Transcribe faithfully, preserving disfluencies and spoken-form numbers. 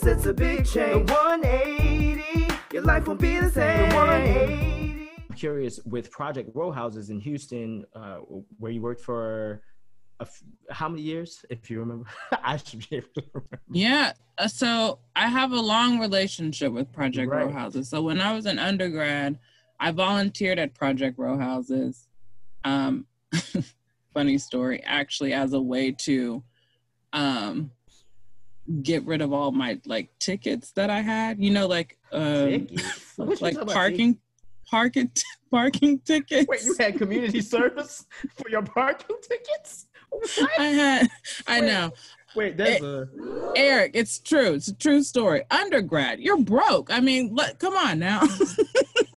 cause it's a big change. The one eighty, your life won't be the same. The one eighty. I'm curious, with Project Row Houses in Houston, uh, where you worked for a f how many years, if you remember? I should be able to remember. Yeah, so I have a long relationship with Project right. Row Houses. So when I was an undergrad, I volunteered at Project Row Houses. Um, funny story, actually, as a way to um, get rid of all my like tickets that I had, you know, like um, like parking, parking, parking tickets. Wait, you had community service for your parking tickets? What? I had, I wait, know. Wait, that's it, a Eric. It's true. It's a true story. Undergrad, you're broke. I mean, look, come on now.